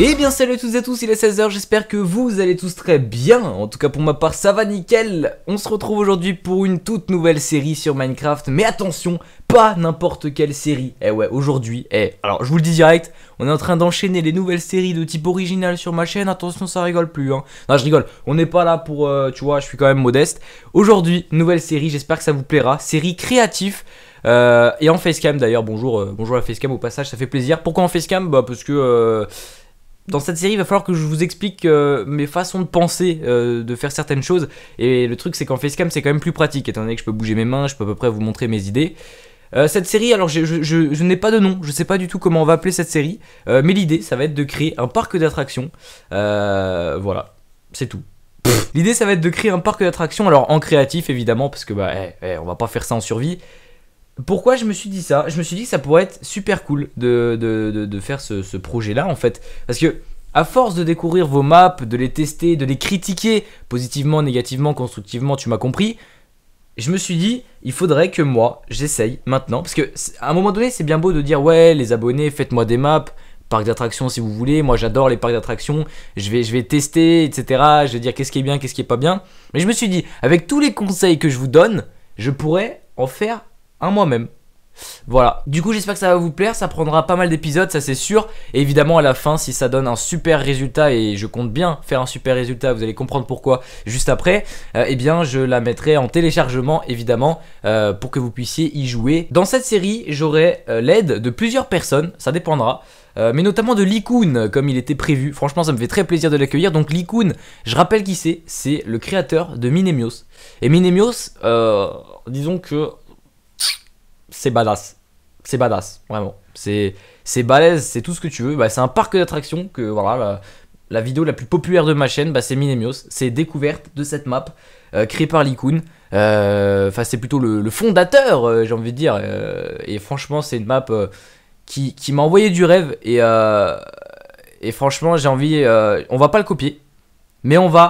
Et bien salut à toutes et à tous, il est 16h, j'espère que vous allez tous très bien, en tout cas pour ma part ça va nickel. On se retrouve aujourd'hui pour une toute nouvelle série sur Minecraft, mais attention, pas n'importe quelle série. Eh ouais, aujourd'hui, alors je vous le dis direct, on est en train d'enchaîner les nouvelles séries de type original sur ma chaîne, attention ça rigole plus hein. Non je rigole, on n'est pas là pour, tu vois, je suis quand même modeste. Aujourd'hui, nouvelle série, j'espère que ça vous plaira, série créative. Et en facecam d'ailleurs, bonjour à la facecam au passage, ça fait plaisir. Pourquoi en facecam? Bah parce que... dans cette série, il va falloir que je vous explique mes façons de penser, de faire certaines choses. Et le truc, c'est qu'en facecam, c'est quand même plus pratique, étant donné que je peux bouger mes mains, je peux à peu près vous montrer mes idées. Cette série, alors je n'ai pas de nom, je sais pas du tout comment on va appeler cette série. Mais l'idée, ça va être de créer un parc d'attractions. Voilà, c'est tout. L'idée, ça va être de créer un parc d'attractions, alors en créatif, évidemment, parce que bah, on va pas faire ça en survie. Pourquoi je me suis dit ça? Je me suis dit que ça pourrait être super cool de faire ce projet-là en fait. Parce que à force de découvrir vos maps, de les tester, de les critiquer positivement, négativement, constructivement, tu m'as compris. Je me suis dit, il faudrait que moi, j'essaye maintenant. Parce que à un moment donné, c'est bien beau de dire ouais, les abonnés, faites-moi des maps, parcs d'attractions si vous voulez. Moi, j'adore les parcs d'attractions. Je vais tester, etc. Je vais dire qu'est-ce qui est bien, qu'est-ce qui est pas bien. Mais je me suis dit, avec tous les conseils que je vous donne, je pourrais en faire un moi-même. Voilà, du coup j'espère que ça va vous plaire, ça prendra pas mal d'épisodes, ça c'est sûr. Et évidemment à la fin, si ça donne un super résultat, et je compte bien faire un super résultat, vous allez comprendre pourquoi juste après, eh bien je la mettrai en téléchargement évidemment, pour que vous puissiez y jouer. Dans cette série, j'aurai l'aide de plusieurs personnes, ça dépendra, mais notamment de Lycoon, comme il était prévu. Franchement ça me fait très plaisir de l'accueillir. Donc Lycoon, je rappelle qui c'est le créateur de Minemios. Et Minemios, disons que... c'est badass, vraiment, c'est balèze, c'est tout ce que tu veux, bah, c'est un parc d'attractions que voilà, la vidéo la plus populaire de ma chaîne, bah, c'est Minemios, c'est découverte de cette map créée par Lycoon, enfin c'est plutôt le fondateur j'ai envie de dire, et franchement c'est une map qui m'a envoyé du rêve, et franchement j'ai envie, on va pas le copier, mais on va...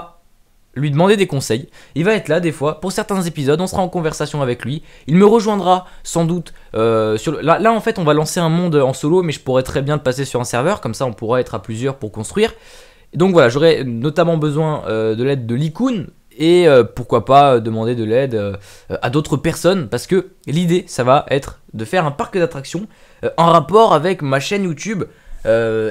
lui demander des conseils, il va être là des fois pour certains épisodes, on sera en conversation avec lui, il me rejoindra sans doute sur le... là en fait on va lancer un monde en solo, mais je pourrais très bien le passer sur un serveur, comme ça on pourra être à plusieurs pour construire. Donc voilà, j'aurais notamment besoin de l'aide de Lycoon, et pourquoi pas demander de l'aide à d'autres personnes, parce que l'idée ça va être de faire un parc d'attractions en rapport avec ma chaîne YouTube.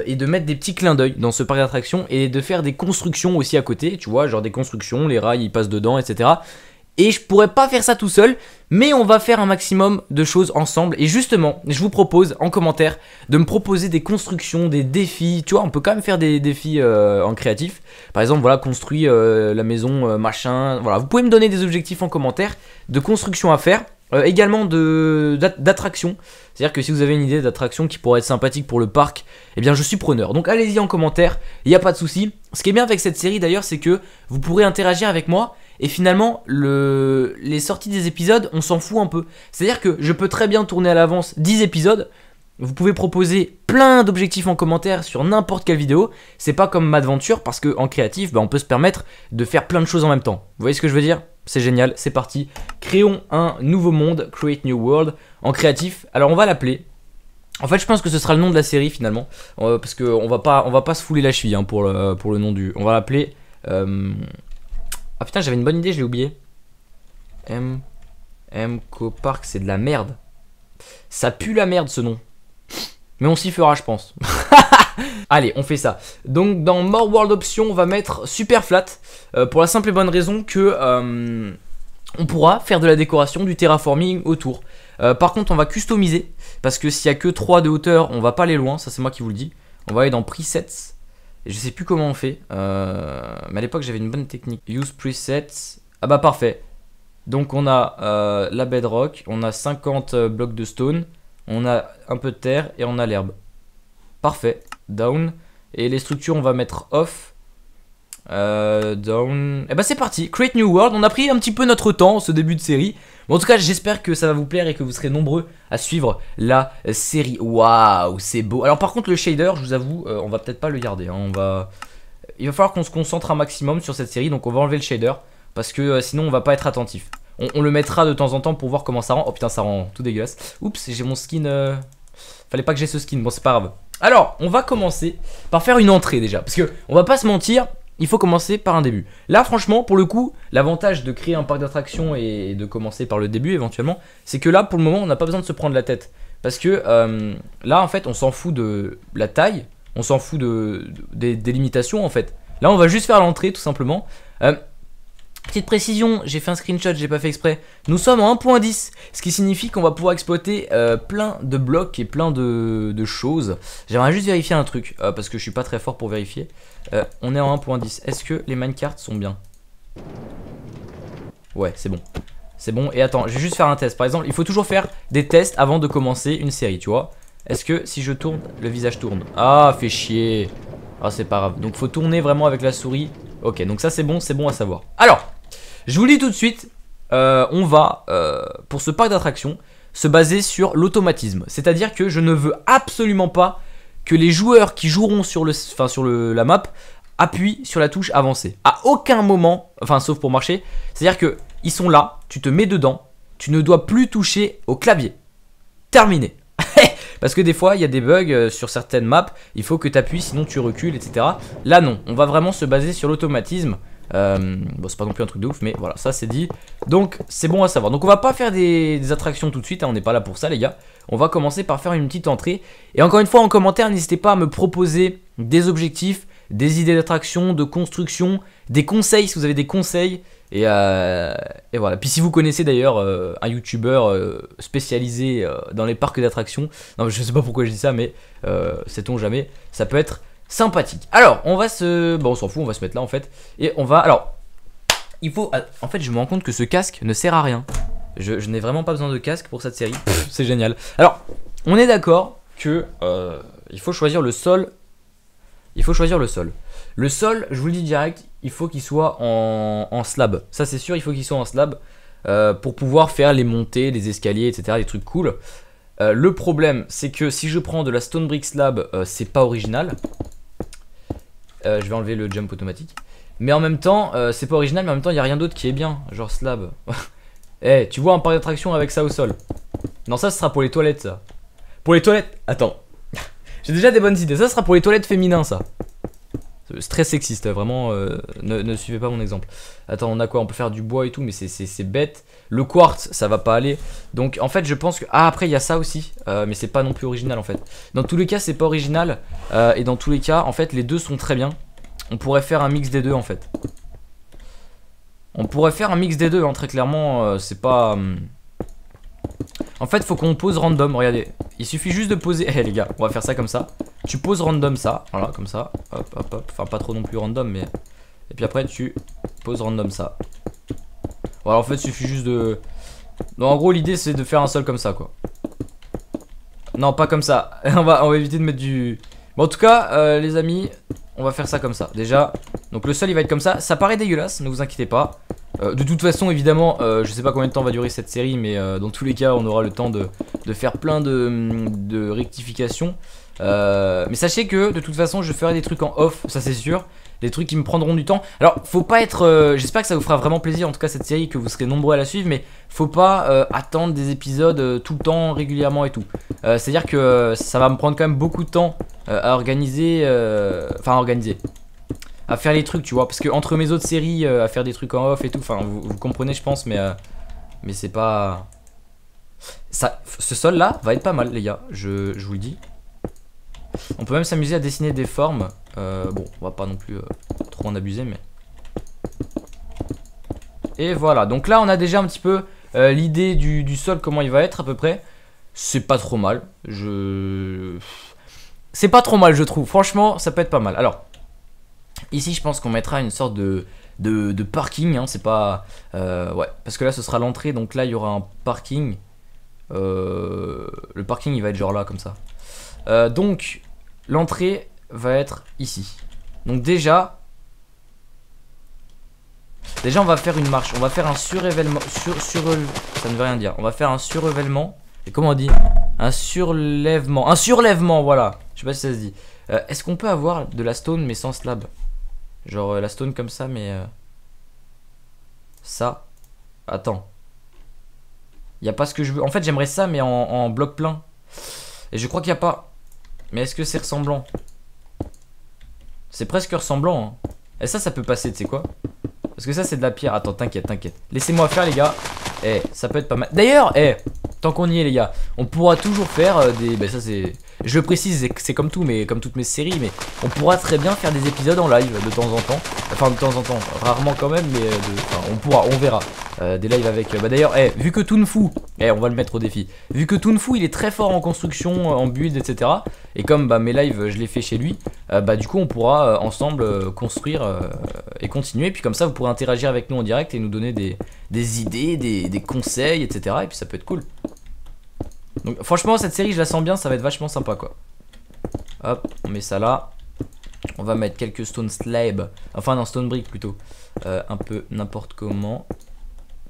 Et de mettre des petits clins d'œil dans ce parc d'attractions, et de faire des constructions aussi à côté, tu vois, genre des constructions, les rails ils passent dedans, etc. Et je pourrais pas faire ça tout seul, mais on va faire un maximum de choses ensemble. Et justement, je vous propose en commentaire de me proposer des constructions, des défis. Tu vois, on peut quand même faire des défis en créatif. Par exemple, voilà, construit la maison, machin. Voilà, vous pouvez me donner des objectifs en commentaire de construction à faire. Également d'attractions, c'est-à-dire que si vous avez une idée d'attraction qui pourrait être sympathique pour le parc, eh bien je suis preneur. Donc allez-y en commentaire, il n'y a pas de souci. Ce qui est bien avec cette série d'ailleurs, c'est que vous pourrez interagir avec moi, et finalement les sorties des épisodes, on s'en fout un peu. C'est-à-dire que je peux très bien tourner à l'avance 10 épisodes, vous pouvez proposer plein d'objectifs en commentaire sur n'importe quelle vidéo. C'est pas comme Madventure, parce qu'en créatif, bah, on peut se permettre de faire plein de choses en même temps. Vous voyez ce que je veux dire ? C'est génial, c'est parti. Créons un nouveau monde, Create New World, en créatif. Alors on va l'appeler. En fait, je pense que ce sera le nom de la série finalement, parce qu'on va pas, se fouler la cheville hein, pour le nom du. On va l'appeler. Ah putain, j'avais une bonne idée, je l'ai oublié. Copark, c'est de la merde. Ça pue la merde ce nom. Mais on s'y fera, je pense. Allez, on fait ça. Donc dans More World Options, on va mettre Super Flat, pour la simple et bonne raison que on pourra faire de la décoration, du terraforming autour. Par contre, on va customiser, parce que s'il n'y a que 3 de hauteur, on va pas aller loin, ça c'est moi qui vous le dis. On va aller dans Presets, et je sais plus comment on fait, mais à l'époque j'avais une bonne technique. Use Presets, ah bah parfait. Donc on a la bedrock, on a 50 blocs de stone, on a un peu de terre et on a l'herbe. Parfait. Down. Et les structures, on va mettre off. Down. Et bah c'est parti, Create New World. On a pris un petit peu notre temps ce début de série, mais en tout cas j'espère que ça va vous plaire et que vous serez nombreux à suivre la série. Waouh, c'est beau. Alors par contre le shader, je vous avoue, on va peut-être pas le garder hein. Il va falloir qu'on se concentre un maximum sur cette série. Donc on va enlever le shader, parce que sinon on va pas être attentif. On le mettra de temps en temps pour voir comment ça rend. Oh putain, ça rend tout dégueulasse. Oups, j'ai mon skin. Fallait pas que j'ai ce skin, bon c'est pas grave. Alors, on va commencer par faire une entrée déjà, parce que on va pas se mentir, il faut commencer par un début. Là, franchement, pour le coup, l'avantage de créer un parc d'attractions et de commencer par le début éventuellement, c'est que là, pour le moment, on n'a pas besoin de se prendre la tête. Parce que là, en fait, on s'en fout de la taille, on s'en fout des limitations, en fait. Là, on va juste faire l'entrée, tout simplement. Petite précision, j'ai fait un screenshot, j'ai pas fait exprès. Nous sommes en 1.10, ce qui signifie qu'on va pouvoir exploiter plein de blocs et plein de choses. J'aimerais juste vérifier un truc, parce que je suis pas très fort pour vérifier. On est en 1.10, est-ce que les minecarts sont bien? Ouais, c'est bon. C'est bon, et attends, je vais juste faire un test. Par exemple, il faut toujours faire des tests avant de commencer une série, tu vois. Est-ce que si je tourne, le visage tourne? Ah, fait chier. Ah, c'est pas grave. Donc, faut tourner vraiment avec la souris. Ok, donc ça, c'est bon à savoir. Alors, je vous le dis tout de suite, on va, pour ce parc d'attractions, se baser sur l'automatisme. C'est-à-dire que je ne veux absolument pas que les joueurs qui joueront sur, la map appuient sur la touche avancée. À aucun moment, enfin, sauf pour marcher, c'est-à-dire que ils sont là, tu te mets dedans, tu ne dois plus toucher au clavier. Terminé. Parce que des fois, il y a des bugs sur certaines maps, il faut que tu appuies, sinon tu recules, etc. Là, non, on va vraiment se baser sur l'automatisme. Bon, c'est pas non plus un truc de ouf, mais voilà, ça c'est dit. Donc, c'est bon à savoir. Donc, on va pas faire des attractions tout de suite, hein, on n'est pas là pour ça, les gars. On va commencer par faire une petite entrée. Et encore une fois, en commentaire, n'hésitez pas à me proposer des objectifs, des idées d'attraction, de construction, des conseils, si vous avez des conseils. Et voilà. Puis si vous connaissez d'ailleurs un youtubeur spécialisé dans les parcs d'attractions, non je sais pas pourquoi je dis ça, mais sait-on jamais, ça peut être sympathique. Alors on va se, bon on s'en fout, on va se mettre là en fait, et on va, alors il faut, en fait je me rends compte que ce casque ne sert à rien. Je n'ai vraiment pas besoin de casque pour cette série, c'est génial. Alors on est d'accord que il faut choisir le sol. Il faut choisir le sol. Le sol, je vous le dis direct, il faut qu'il soit en slab. Ça c'est sûr, il faut qu'il soit en slab pour pouvoir faire les montées, les escaliers, etc. Des trucs cool. Le problème, c'est que si je prends de la stone brick slab, c'est pas original. Je vais enlever le jump automatique. Mais en même temps, c'est pas original, mais en même temps, il n'y a rien d'autre qui est bien. Genre slab. Eh, tu vois un parc d'attraction avec ça au sol? Non, ça ce sera pour les toilettes, ça. Pour les toilettes, attends. J'ai déjà des bonnes idées, ça sera pour les toilettes féminins ça. C'est très sexiste, vraiment, ne suivez pas mon exemple. Attends, on a quoi? On peut faire du bois et tout, mais c'est bête. Le quartz, ça va pas aller. Donc en fait je pense que... Ah après il y a ça aussi, mais c'est pas non plus original en fait. Dans tous les cas c'est pas original, et dans tous les cas en fait les deux sont très bien. On pourrait faire un mix des deux en fait. On pourrait faire un mix des deux, hein, très clairement, c'est pas... En fait faut qu'on pose random, regardez. Il suffit juste de poser, eh les gars, on va faire ça comme ça. Tu poses random ça, voilà comme ça. Hop hop hop, enfin pas trop non plus random mais. Et puis après tu poses random ça. Voilà, en fait il suffit juste de... Non en gros l'idée c'est de faire un sol comme ça quoi. Non pas comme ça, on va éviter de mettre du... Bon en tout cas les amis, on va faire ça comme ça déjà. Donc le sol il va être comme ça, ça paraît dégueulasse, ne vous inquiétez pas. De toute façon évidemment je sais pas combien de temps va durer cette série, mais dans tous les cas on aura le temps de faire plein de rectifications, mais sachez que de toute façon je ferai des trucs en off, ça c'est sûr, des trucs qui me prendront du temps. Alors faut pas être, j'espère que ça vous fera vraiment plaisir en tout cas cette série, que vous serez nombreux à la suivre, mais faut pas attendre des épisodes tout le temps régulièrement et tout, c'est à dire que ça va me prendre quand même beaucoup de temps à organiser, enfin à organiser, à faire les trucs tu vois, parce que entre mes autres séries à faire des trucs en off et tout, enfin vous comprenez je pense, mais c'est pas ça. Ce sol là va être pas mal les gars, je vous le dis. On peut même s'amuser à dessiner des formes, bon on va pas non plus trop en abuser, mais et voilà. Donc là on a déjà un petit peu l'idée du sol, comment il va être à peu près. C'est pas trop mal, c'est pas trop mal je trouve, franchement ça peut être pas mal. Alors ici je pense qu'on mettra une sorte de parking, hein, c'est pas... ouais, parce que là ce sera l'entrée, donc là il y aura un parking. Le parking il va être genre là comme ça. Donc l'entrée va être ici. Donc déjà on va faire une marche, on va faire un surélèvement, ça ne veut rien dire. On va faire un surélèvement, et comment on dit? Un surlèvement, voilà. Je sais pas si ça se dit. Est-ce qu'on peut avoir de la stone mais sans slab? Genre la stone comme ça mais... Ça. Attends. Il n'y a pas ce que je veux. En fait j'aimerais ça mais en bloc plein. Et je crois qu'il n'y a pas... Mais est-ce que c'est ressemblant? C'est presque ressemblant, hein. Et ça, ça peut passer, tu sais quoi? Parce que ça, c'est de la pierre. Attends, t'inquiète, t'inquiète. Laissez-moi faire, les gars. Eh, ça peut être pas mal. D'ailleurs, eh, tant qu'on y est, les gars, on pourra toujours faire des... Ben, ça, c'est... Je précise, c'est comme tout, mais comme toutes mes séries, mais on pourra très bien faire des épisodes en live de temps en temps. Enfin, de temps en temps, rarement quand même, mais enfin, on pourra, on verra. Des lives avec... Bah d'ailleurs, eh, vu que Tounfou, eh, on va le mettre au défi. Vu que Tounfou, il est très fort en construction, en build, etc. Et comme bah, mes lives, je les fais chez lui, bah du coup, on pourra ensemble construire et continuer. Puis comme ça, vous pourrez interagir avec nous en direct et nous donner des idées, des conseils, etc. Et puis ça peut être cool. Donc franchement, cette série, je la sens bien, ça va être vachement sympa, quoi. Hop, on met ça là. On va mettre quelques stone slabs. Enfin non, stone brick plutôt. Un peu n'importe comment.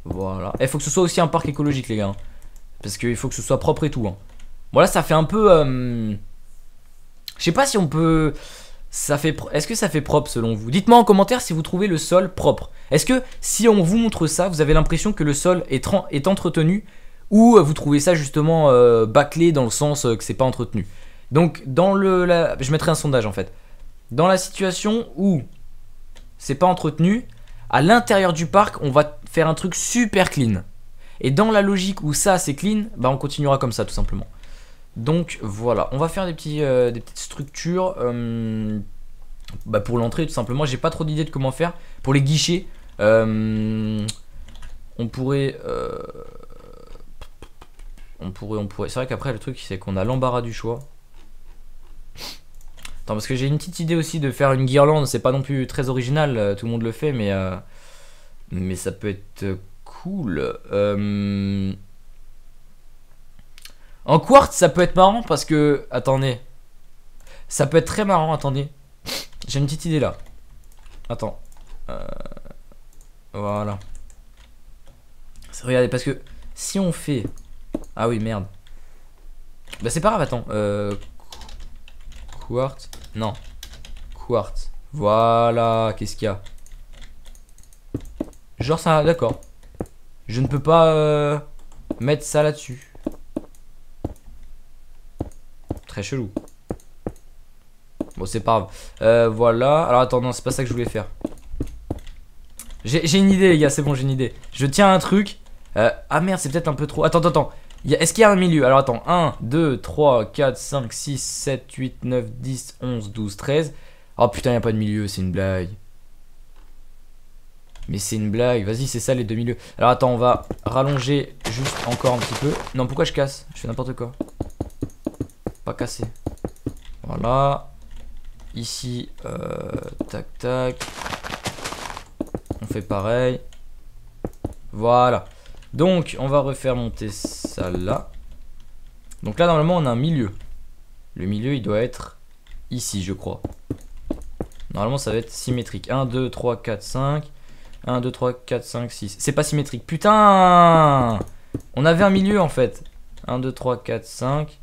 Voilà. Et faut que ce soit aussi un parc écologique, les gars, hein. Parce qu'il faut que ce soit propre et tout, hein. Voilà, ça fait un peu... Je sais pas si on peut... Ça fait... Est-ce que ça fait propre selon vous? Dites-moi en commentaire si vous trouvez le sol propre. Est-ce que si on vous montre ça, vous avez l'impression que le sol est entretenu? Ou vous trouvez ça justement bâclé dans le sens que c'est pas entretenu? Donc dans le... Je mettrai un sondage en fait. Dans la situation où c'est pas entretenu, à l'intérieur du parc, on va faire un truc super clean. Et dans la logique où ça c'est clean, bah on continuera comme ça tout simplement. Donc voilà, on va faire des petites structures bah, pour l'entrée tout simplement. J'ai pas trop d'idées de comment faire. Pour les guichets, on pourrait... On pourrait. C'est vrai qu'après le truc c'est qu'on a l'embarras du choix. Attends, parce que j'ai une petite idée aussi de faire une guirlande. C'est pas non plus très original, tout le monde le fait, mais ça peut être cool. En quartz ça peut être marrant parce que... Attendez, ça peut être très marrant, attendez. J'ai une petite idée là. Attends, voilà. Regardez, parce que si on fait... Ah oui, merde. Bah c'est pas grave, attends. Quartz. Non. Quartz. Voilà, qu'est-ce qu'il y a? Genre ça, d'accord. Je ne peux pas mettre ça là-dessus. Très chelou. Bon, c'est pas grave. Voilà. Alors attends, non, c'est pas ça que je voulais faire. J'ai une idée, les gars, c'est bon, j'ai une idée. Je tiens un truc. Ah merde, c'est peut-être un peu trop. Attends, attends, attends. Est-ce qu'il y a un milieu? Alors attends, 1, 2, 3, 4, 5, 6, 7, 8, 9, 10, 11, 12, 13. Oh putain, il n'y a pas de milieu, c'est une blague. Mais c'est une blague, vas-y, c'est ça les deux milieux. Alors attends, on va rallonger juste encore un petit peu. Non, pourquoi je casse? Je fais n'importe quoi. Pas casser. Voilà. Ici, tac, tac. On fait pareil. Voilà. Donc on va refaire monter ça là. Donc là normalement on a un milieu. Le milieu il doit être ici je crois. Normalement ça va être symétrique. 1, 2, 3, 4, 5. 1, 2, 3, 4, 5, 6. C'est pas symétrique. Putain! On avait un milieu en fait. 1, 2, 3, 4, 5.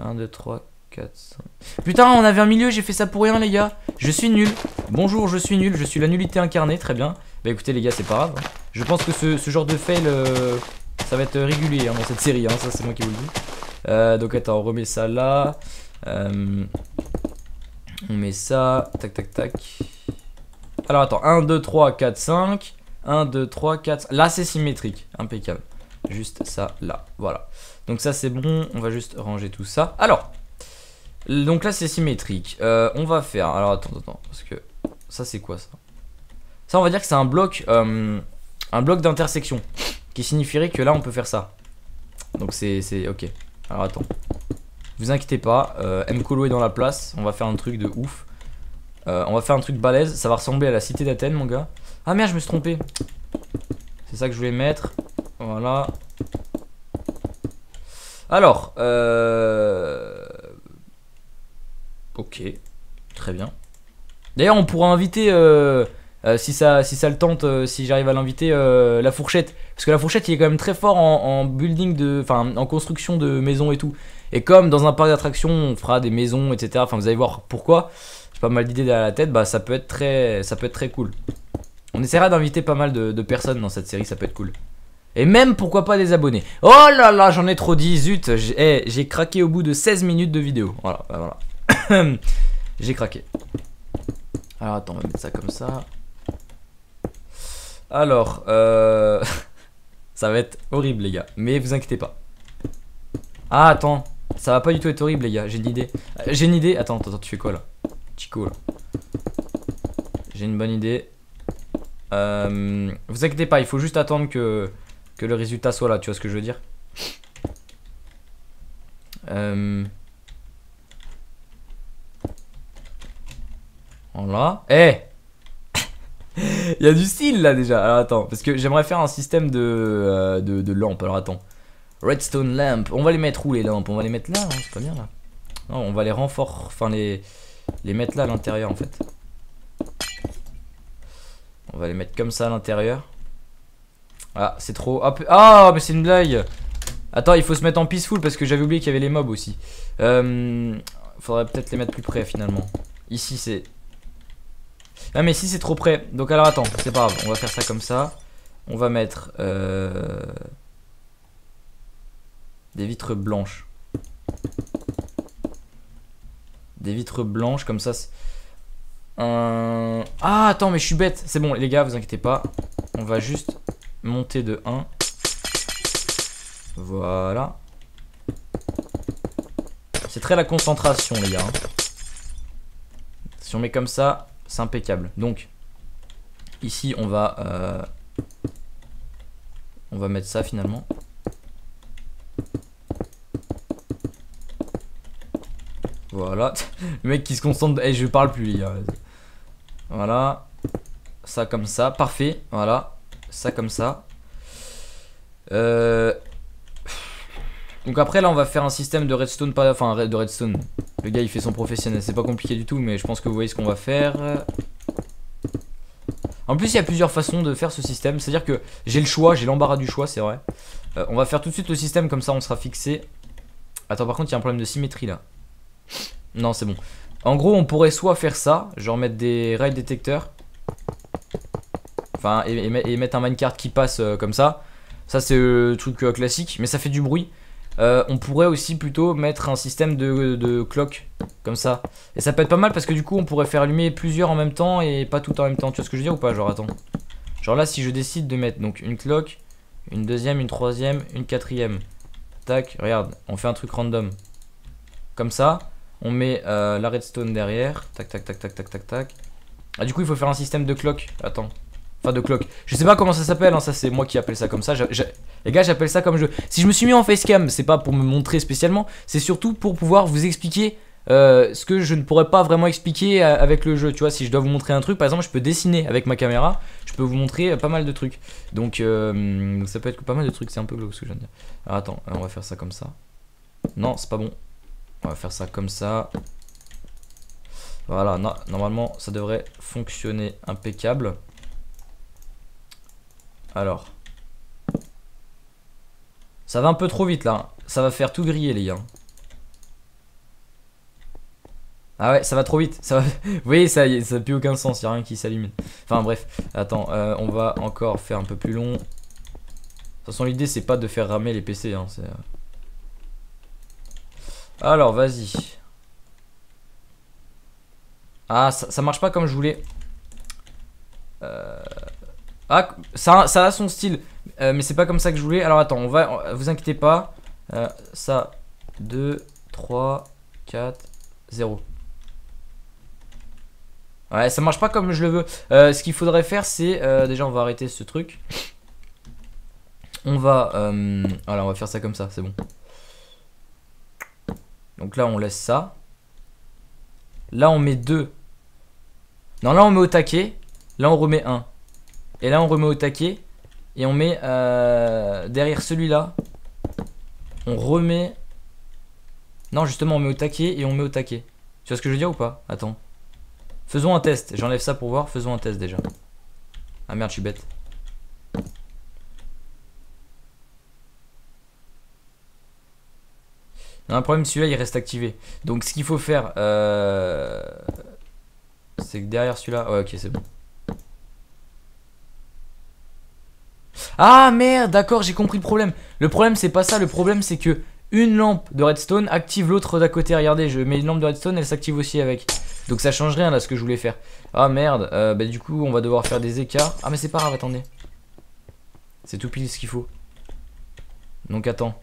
1, 2, 3, 4, 5. Putain, on avait un milieu, j'ai fait ça pour rien les gars. Je suis nul. Bonjour, je suis nul. Je suis la nullité incarnée, très bien. Bah écoutez les gars, c'est pas grave. Je pense que ce genre de fail, ça va être régulier hein, dans cette série, hein, ça c'est moi qui vous le dis. Donc attends, on remet ça là. On met ça, tac tac tac. Alors attends, 1, 2, 3, 4, 5. 1, 2, 3, 4, 5. Là c'est symétrique, impeccable. Juste ça là, voilà. Donc ça c'est bon, on va juste ranger tout ça. Alors, donc là c'est symétrique. On va faire, alors attends, attends, parce que ça c'est quoi ça? Ça on va dire que c'est un bloc d'intersection qui signifierait que là on peut faire ça. Donc c'est ok. Alors attends, vous inquiétez pas, Mkolo est dans la place. On va faire un truc de ouf. On va faire un truc balèze. Ça va ressembler à la cité d'Athènes mon gars. Ah merde, je me suis trompé. C'est ça que je voulais mettre. Voilà. Alors ok, très bien. D'ailleurs on pourra inviter si ça le tente, si j'arrive à l'inviter, la fourchette. Parce que la fourchette il est quand même très fort en building de, enfin en construction de maisons et tout. Et comme dans un parc d'attractions on fera des maisons etc. Enfin vous allez voir pourquoi. J'ai pas mal d'idées derrière la tête. Bah ça peut être très cool. On essaiera d'inviter pas mal de personnes dans cette série, ça peut être cool. Et même pourquoi pas des abonnés. Oh là là, j'en ai trop dit, zut. J'ai craqué au bout de 16 minutes de vidéo. Voilà, voilà. J'ai craqué. Alors attends, on va mettre ça comme ça. Alors, ça va être horrible les gars, mais vous inquiétez pas. Ah attends, ça va pas du tout être horrible les gars, j'ai une idée. J'ai une idée, attends, tu fais quoi là Chico là. J'ai une bonne idée. Vous inquiétez pas, il faut juste attendre que le résultat soit là, tu vois ce que je veux dire. Voilà. Il y a du style là déjà. Alors attends, parce que j'aimerais faire un système de lampes. Alors attends. Redstone lamp. On va les mettre où les lampes? On va les mettre là, hein, c'est pas bien là. Non, on va les renforcer, enfin les mettre là à l'intérieur en fait. On va les mettre comme ça à l'intérieur. Ah, c'est trop. Ah, mais c'est une blague. Attends, il faut se mettre en peaceful parce que j'avais oublié qu'il y avait les mobs aussi. Faudrait peut-être les mettre plus près finalement. Ici c'est... Ah mais si c'est trop près. Donc alors attends, c'est pas grave. On va faire ça comme ça. On va mettre des vitres blanches. Des vitres blanches comme ça. Ah attends mais je suis bête. C'est bon les gars, vous inquiétez pas. On va juste monter de 1. Voilà. C'est très la concentration les gars. Si on met comme ça, c'est impeccable. Donc ici on va mettre ça finalement. Voilà. Le mec qui se concentre. Je parle plus les gars. Voilà. Ça comme ça. Parfait. Voilà. Ça comme ça. Donc après là on va faire un système de redstone, enfin de redstone. Le gars il fait son professionnel, c'est pas compliqué du tout, mais je pense que vous voyez ce qu'on va faire. En plus il y a plusieurs façons de faire ce système, c'est à dire que j'ai le choix, j'ai l'embarras du choix, c'est vrai. On va faire tout de suite le système comme ça on sera fixé. Attends par contre il y a un problème de symétrie là. Non c'est bon. En gros on pourrait soit faire ça, genre mettre des rails détecteurs. Enfin et mettre un minecart qui passe comme ça. Ça c'est le truc classique, mais ça fait du bruit. On pourrait aussi plutôt mettre un système de clock comme ça. Et ça peut être pas mal parce que du coup on pourrait faire allumer plusieurs en même temps et pas tout en même temps. Tu vois ce que je veux dire ou pas? Genre attends. Genre là si je décide de mettre donc une clock, une deuxième, une troisième, une quatrième. Tac, regarde, on fait un truc random. Comme ça, on met la redstone derrière. Tac tac tac tac tac tac tac. Ah du coup il faut faire un système de clock. Attends. Enfin de clock. Je sais pas comment ça s'appelle hein. Ça c'est moi qui appelle ça comme ça. Les gars j'appelle ça comme je... Si je me suis mis en facecam, c'est pas pour me montrer spécialement, c'est surtout pour pouvoir vous expliquer ce que je ne pourrais pas vraiment expliquer avec le jeu. Tu vois, si je dois vous montrer un truc, par exemple je peux dessiner avec ma caméra, je peux vous montrer pas mal de trucs. Donc ça peut être pas mal de trucs. C'est un peu glauque ce que je viens de dire. Alors attends, on va faire ça comme ça. Non c'est pas bon. On va faire ça comme ça. Voilà, non, normalement ça devrait fonctionner impeccable. Alors, ça va un peu trop vite là. Ça va faire tout griller les gars. Ah ouais, ça va trop vite. Ça va... Vous voyez, ça n'a plus aucun sens. Il n'y a rien qui s'allume. Enfin bref, attends, on va encore faire un peu plus long. De toute façon, l'idée c'est pas de faire ramer les PC. Hein, alors, vas-y. Ah, ça marche pas comme je voulais. Ah, ça a son style, mais c'est pas comme ça que je voulais. Alors attends, on va, vous inquiétez pas. Ça, 2, 3, 4, 0. Ouais, ça marche pas comme je le veux. Ce qu'il faudrait faire, c'est... déjà, on va arrêter ce truc. On va... voilà, on va faire ça comme ça, c'est bon. Donc là, on laisse ça. Là, on met 2. Non, là, on met au taquet. Là, on remet 1. Et là on remet au taquet. Et on met derrière celui-là. On remet. Non justement on met au taquet et on met au taquet. Tu vois ce que je veux dire ou pas? Attends. Faisons un test. J'enlève ça pour voir. Faisons un test déjà. Ah merde je suis bête. Non, le problème celui-là il reste activé. Donc ce qu'il faut faire c'est que derrière celui-là. Ouais ok c'est bon. Ah merde, d'accord, j'ai compris le problème. Le problème c'est pas ça, le problème c'est que une lampe de redstone active l'autre d'à côté. Regardez, je mets une lampe de redstone, elle s'active aussi avec. Donc ça change rien là ce que je voulais faire. Ah merde, bah du coup on va devoir faire des écarts. Ah mais c'est pas grave, attendez. C'est tout pile ce qu'il faut. Donc attends.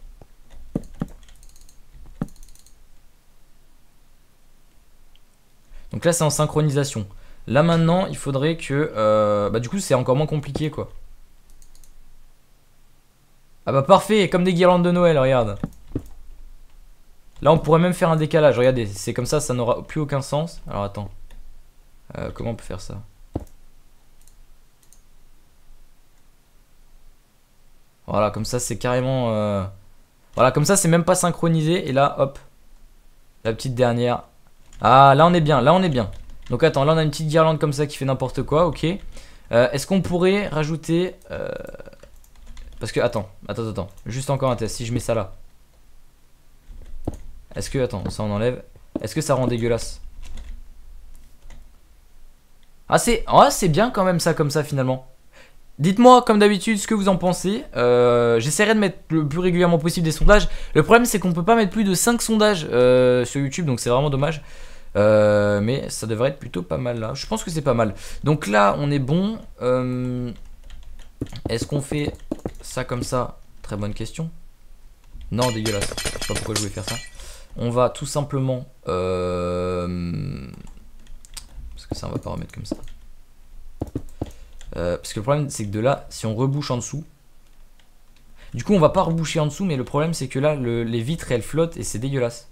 Donc là c'est en synchronisation. Là maintenant il faudrait que... bah du coup c'est encore moins compliqué quoi. Ah bah parfait, comme des guirlandes de Noël, regarde. Là on pourrait même faire un décalage, regardez, c'est comme ça, ça n'aura plus aucun sens. Alors attends, comment on peut faire ça? Voilà, comme ça c'est carrément... Voilà, comme ça c'est même pas synchronisé, et là, hop, la petite dernière. Ah, là on est bien, là on est bien. Donc attends, là on a une petite guirlande comme ça qui fait n'importe quoi, ok. Est-ce qu'on pourrait rajouter... Parce que, attends, juste encore un test, si je mets ça là. Est-ce que, attends, ça on enlève. Est-ce que ça rend dégueulasse? Ah c'est bien quand même ça comme ça finalement. Dites-moi comme d'habitude ce que vous en pensez. J'essaierai de mettre le plus régulièrement possible des sondages. Le problème c'est qu'on peut pas mettre plus de 5 sondages sur YouTube, donc c'est vraiment dommage. Mais ça devrait être plutôt pas mal là. Je pense que c'est pas mal. Donc là on est bon. Est-ce qu'on fait ça comme ça? Très bonne question. Non, dégueulasse. Je sais pas pourquoi je voulais faire ça. On va tout simplement... Parce que ça, on va pas remettre comme ça. Parce que le problème, c'est que de là, si on rebouche en dessous... Du coup, on va pas reboucher en dessous, mais le problème, c'est que là, les vitres, elles flottent et c'est dégueulasse.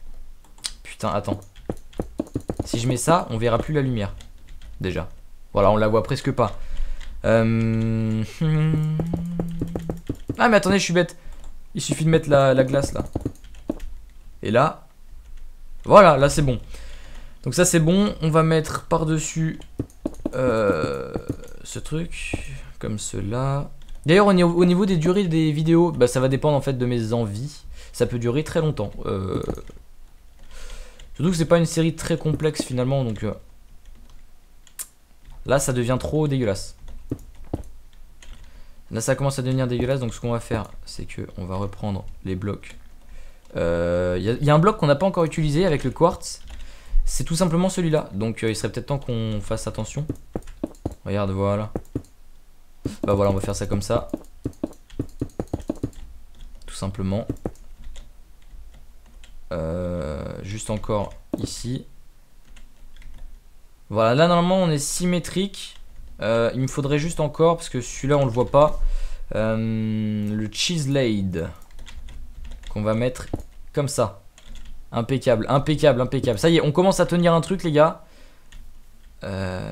Putain, attends. Si je mets ça, on verra plus la lumière. Déjà. Voilà, on la voit presque pas. Ah, mais attendez, je suis bête. Il suffit de mettre la glace là. Et là. Voilà, là c'est bon. Donc ça c'est bon. On va mettre par-dessus ce truc. Comme cela. D'ailleurs au niveau des durées des vidéos, bah, ça va dépendre en fait de mes envies. Ça peut durer très longtemps. Surtout que c'est pas une série très complexe finalement. Donc là ça devient trop dégueulasse. Là ça commence à devenir dégueulasse, donc ce qu'on va faire c'est que on va reprendre les blocs. Y a un bloc qu'on n'a pas encore utilisé avec le quartz, c'est tout simplement celui-là. Donc il serait peut-être temps qu'on fasse attention. Regarde, voilà. Bah voilà, on va faire ça comme ça. Tout simplement. Juste encore ici. Voilà, là normalement on est symétrique. Il me faudrait juste encore, parce que celui-là on le voit pas, le cheese laid qu'on va mettre comme ça. Impeccable, impeccable, impeccable. Ça y est, on commence à tenir un truc les gars. Là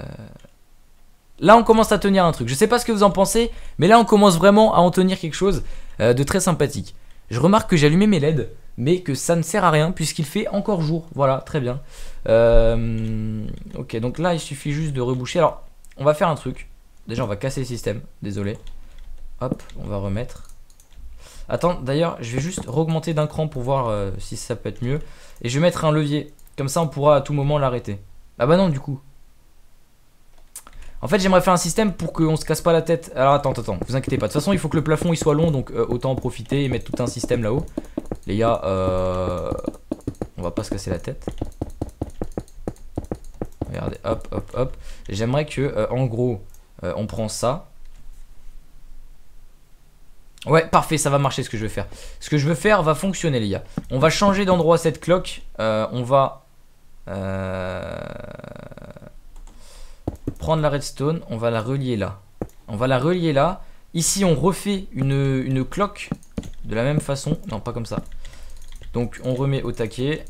on commence à tenir un truc. Je sais pas ce que vous en pensez, mais là on commence vraiment à en tenir quelque chose de très sympathique. Je remarque que j'ai allumé mes LED, mais que ça ne sert à rien puisqu'il fait encore jour. Voilà, très bien. Ok, donc là il suffit juste de reboucher. Alors on va faire un truc. Déjà on va casser le système. Désolé. Hop, on va remettre. Attends, d'ailleurs je vais juste augmenter d'un cran pour voir si ça peut être mieux. Et je vais mettre un levier. Comme ça on pourra à tout moment l'arrêter. Ah bah non du coup. En fait j'aimerais faire un système pour qu'on se casse pas la tête. Alors attends, vous inquiétez pas. De toute façon il faut que le plafond il soit long. Donc autant en profiter et mettre tout un système là-haut. Les gars, on va pas se casser la tête. Regardez, hop, hop, hop. J'aimerais que, en gros, on prend ça. Ouais, parfait, ça va marcher ce que je veux faire. Ce que je veux faire va fonctionner, les gars. On va changer d'endroit cette cloque. On va prendre la redstone. On va la relier là. On va la relier là. Ici, on refait une cloque de la même façon. Non, pas comme ça. Donc, on remet au taquet.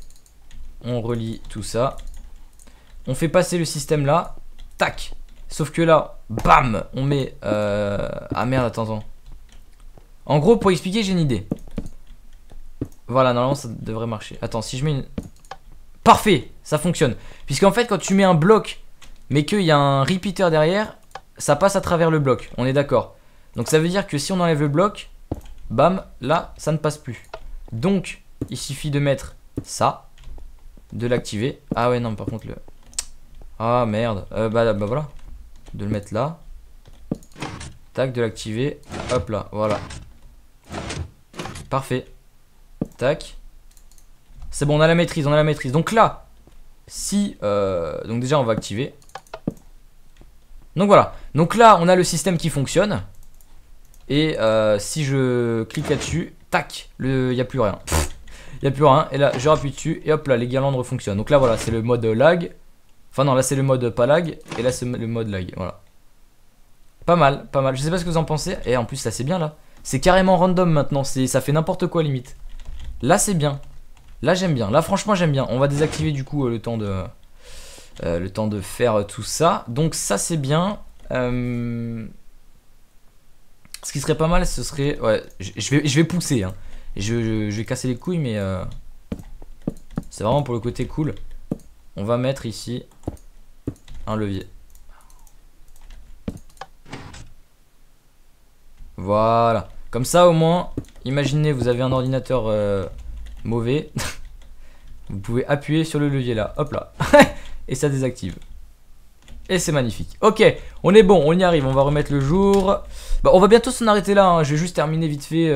On relie tout ça. On fait passer le système là, tac. Sauf que là, bam, on met... Ah merde, attends. En gros, pour expliquer, j'ai une idée. Voilà, normalement, ça devrait marcher. Attends, si je mets une... Parfait, ça fonctionne. Puisqu'en fait, quand tu mets un bloc, mais qu'il y a un repeater derrière, ça passe à travers le bloc, on est d'accord. Donc ça veut dire que si on enlève le bloc, bam, là, ça ne passe plus. Donc, il suffit de mettre ça, de l'activer. Ah ouais, non, par contre, le... Ah merde, bah voilà. De le mettre là. Tac, de l'activer. Hop là, voilà. Parfait. Tac. C'est bon, on a la maîtrise, on a la maîtrise. Donc là, si... donc déjà, on va activer. Donc voilà. Donc là, on a le système qui fonctionne. Et si je clique là-dessus, tac, il n'y a plus rien. Il n'y a plus rien. Et là, je rappuie dessus. Et hop là, les guirlandes refonctionnent. Donc là, voilà, c'est le mode lag. Enfin non, là, c'est le mode pas lag. Et là, c'est le mode lag. Voilà. Pas mal, pas mal. Je sais pas ce que vous en pensez. Et en plus, là, c'est bien, là. C'est carrément random maintenant. Ça fait n'importe quoi, limite. Là, c'est bien. Là, j'aime bien. Là, franchement, j'aime bien. On va désactiver, du coup, le temps de faire tout ça. Donc, ça, c'est bien. Ce qui serait pas mal, ce serait... Ouais, je vais pousser, hein. Je vais casser les couilles, mais... c'est vraiment pour le côté cool. On va mettre ici un levier. Voilà. Comme ça, au moins, imaginez, vous avez un ordinateur mauvais. Vous pouvez appuyer sur le levier, là. Hop là. Et ça désactive. Et c'est magnifique. Ok, on est bon, on y arrive, on va remettre le jour. Bah, on va bientôt s'en arrêter là, hein. Je vais juste terminer vite fait.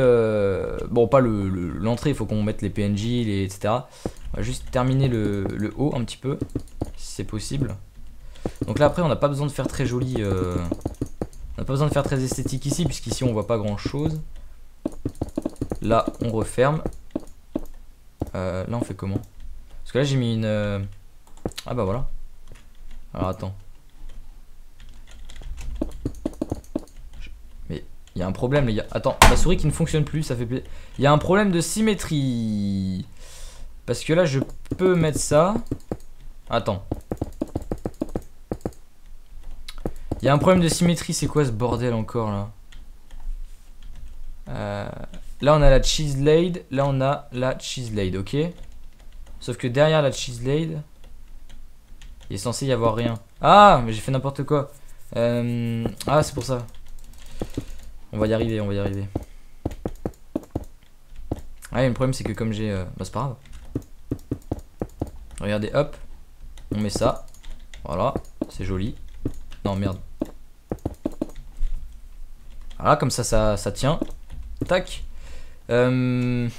Bon, pas l'entrée, il faut qu'on mette les PNJ, etc. On va juste terminer le haut un petit peu, si c'est possible. Donc là, après, on n'a pas besoin de faire très joli. On n'a pas besoin de faire très esthétique ici, puisqu'ici, on voit pas grand-chose. Là, on referme. Là, on fait comment? Parce que là, j'ai mis une... Ah bah voilà. Alors, attends. Il y a un problème, les gars. Attends, ma souris qui ne fonctionne plus, ça fait plaisir. Il y a un problème de symétrie. Parce que là, je peux mettre ça. Attends. Il y a un problème de symétrie. C'est quoi ce bordel encore, là? Là, on a la chiselade. Là, on a la chiselade, ok? Sauf que derrière la chiselade, il est censé y avoir rien. Ah, mais j'ai fait n'importe quoi. Ah, c'est pour ça. On va y arriver, on va y arriver. Ah, et le problème c'est que comme j'ai... bah c'est pas grave. Regardez, hop. On met ça. Voilà, c'est joli. Non, merde. Voilà, comme ça, ça tient. Tac. On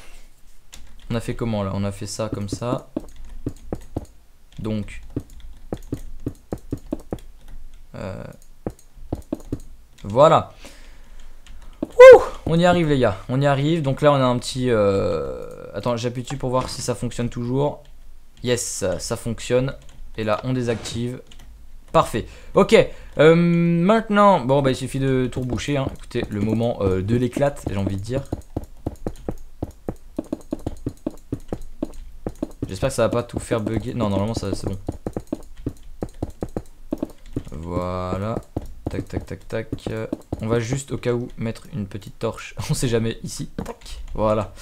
a fait comment là? On a fait ça comme ça. Donc... Voilà. On y arrive les gars, on y arrive. Donc là on a un petit... Attends, j'appuie dessus pour voir si ça fonctionne toujours. Yes, ça fonctionne. Et là on désactive. Parfait. Ok, maintenant... Bon bah il suffit de tout reboucher, hein. Écoutez, le moment de l'éclate, j'ai envie de dire. J'espère que ça va pas tout faire bugger. Non, normalement ça c'est bon. Voilà. Tac, tac, tac, tac. On va juste au cas où mettre une petite torche. On sait jamais ici. Tac. Voilà.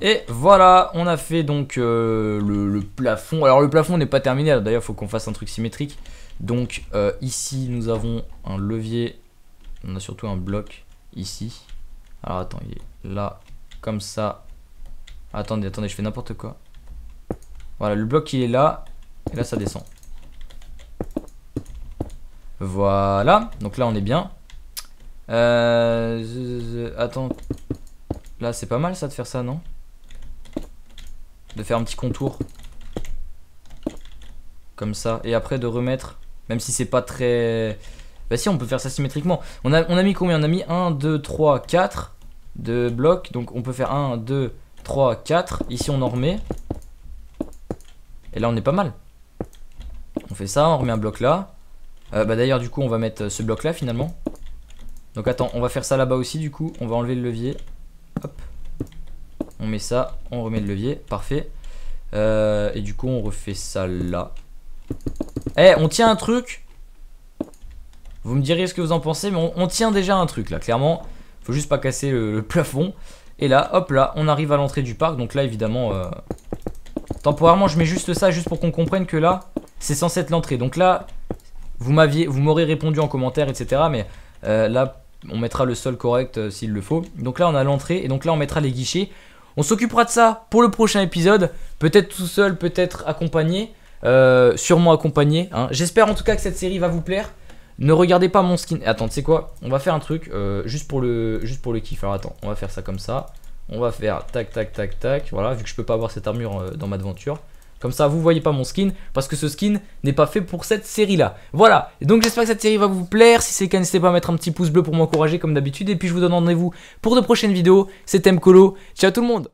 Et voilà, on a fait donc le plafond. Alors le plafond n'est pas terminé. D'ailleurs, il faut qu'on fasse un truc symétrique. Donc ici, nous avons un levier. On a surtout un bloc ici. Alors attends, il est là. Comme ça. Attendez, attendez, je fais n'importe quoi. Voilà, le bloc il est là. Et là, ça descend. Voilà, donc là on est bien. Attends, là c'est pas mal ça de faire ça, non? De faire un petit contour comme ça et après de remettre, même si c'est pas très... Bah si, on peut faire ça symétriquement. On a mis combien? On a mis 1, 2, 3, 4 de blocs, donc on peut faire 1, 2, 3, 4. Ici on en remet. Et là on est pas mal. On fait ça, on remet un bloc là. Bah d'ailleurs du coup on va mettre ce bloc là finalement. Donc attends, on va faire ça là-bas aussi du coup. On va enlever le levier. Hop. On met ça, on remet le levier. Parfait. Et du coup on refait ça là. Eh, on tient un truc. Vous me direz ce que vous en pensez. Mais on tient déjà un truc là, clairement. Faut juste pas casser le plafond. Et là, hop là, on arrive à l'entrée du parc. Donc là évidemment temporairement je mets juste ça, juste pour qu'on comprenne que là c'est censé être l'entrée. Donc là vous m'aurez répondu en commentaire, etc. Mais là, on mettra le sol correct s'il le faut. Donc là, on a l'entrée. Et donc là, on mettra les guichets. On s'occupera de ça pour le prochain épisode. Peut-être tout seul, peut-être accompagné. Sûrement accompagné, hein. J'espère en tout cas que cette série va vous plaire. Ne regardez pas mon skin. Attends, tu sais quoi? On va faire un truc juste pour le kiff. Alors attends, on va faire ça comme ça. On va faire tac tac tac tac. Voilà, vu que je peux pas avoir cette armure dans Madventure. Comme ça vous voyez pas mon skin, parce que ce skin n'est pas fait pour cette série là. Voilà, et donc j'espère que cette série va vous plaire. Si c'est le cas, n'hésitez pas à mettre un petit pouce bleu pour m'encourager comme d'habitude. Et puis je vous donne rendez-vous pour de prochaines vidéos. C'était Mkolo, ciao tout le monde.